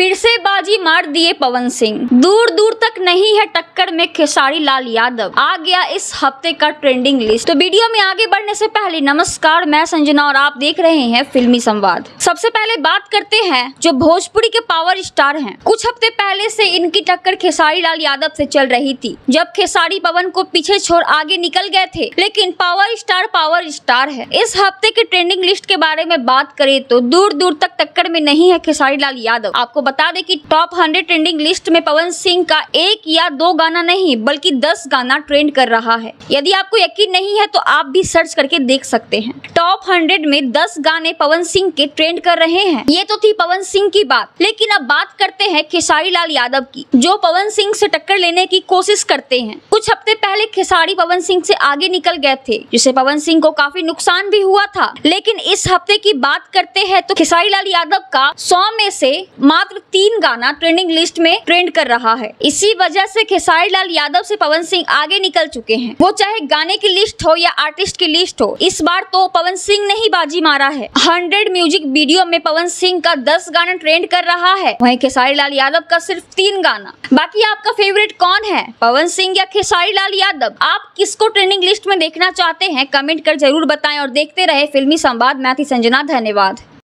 फिर से बाजी मार दिए पवन सिंह। दूर दूर तक नहीं है टक्कर में खेसारी लाल यादव, आ गया इस हफ्ते का ट्रेंडिंग लिस्ट। तो वीडियो में आगे बढ़ने से पहले नमस्कार, मैं संजना और आप देख रहे हैं फिल्मी संवाद। सबसे पहले बात करते हैं जो भोजपुरी के पावर स्टार हैं। कुछ हफ्ते पहले से इनकी टक्कर खेसारी लाल यादव से चल रही थी, जब खेसारी पवन को पीछे छोड़ आगे निकल गए थे। लेकिन पावर स्टार है। इस हफ्ते के ट्रेंडिंग लिस्ट के बारे में बात करें तो दूर दूर तक टक्कर में नहीं है खेसारी लाल यादव। आपको बता दें कि टॉप 100 ट्रेंडिंग लिस्ट में पवन सिंह का 1 या 2 गाना नहीं बल्कि 10 गाना ट्रेंड कर रहा है। यदि आपको यकीन नहीं है तो आप भी सर्च करके देख सकते हैं। टॉप 100 में 10 गाने पवन सिंह के ट्रेंड कर रहे हैं। ये तो थी पवन सिंह की बात, लेकिन अब बात करते हैं खेसारी लाल यादव की, जो पवन सिंह से टक्कर लेने की कोशिश करते हैं। कुछ हफ्ते पहले खेसारी पवन सिंह से आगे निकल गए थे, जिससे पवन सिंह को काफी नुकसान भी हुआ था। लेकिन इस हफ्ते की बात करते हैं तो खेसारी लाल यादव का 100 में से मात्र 3 गाना ट्रेंडिंग लिस्ट में ट्रेंड कर रहा है। इसी वजह से खेसारी लाल यादव से पवन सिंह आगे निकल चुके हैं, वो चाहे गाने की लिस्ट हो या आर्टिस्ट की लिस्ट हो। इस बार तो पवन सिंह ने ही बाजी मारा है। 100 म्यूजिक वीडियो में पवन सिंह का 10 गाना ट्रेंड कर रहा है, वहीं खेसारी लाल यादव का सिर्फ 3 गाना। बाकी आपका फेवरेट कौन है, पवन सिंह या खेसारी लाल यादव? आप किसको ट्रेंडिंग लिस्ट में देखना चाहते हैं, कमेंट कर जरूर बताएं और देखते रहे फिल्मी संवाद। मैं थी संजना, धन्यवाद।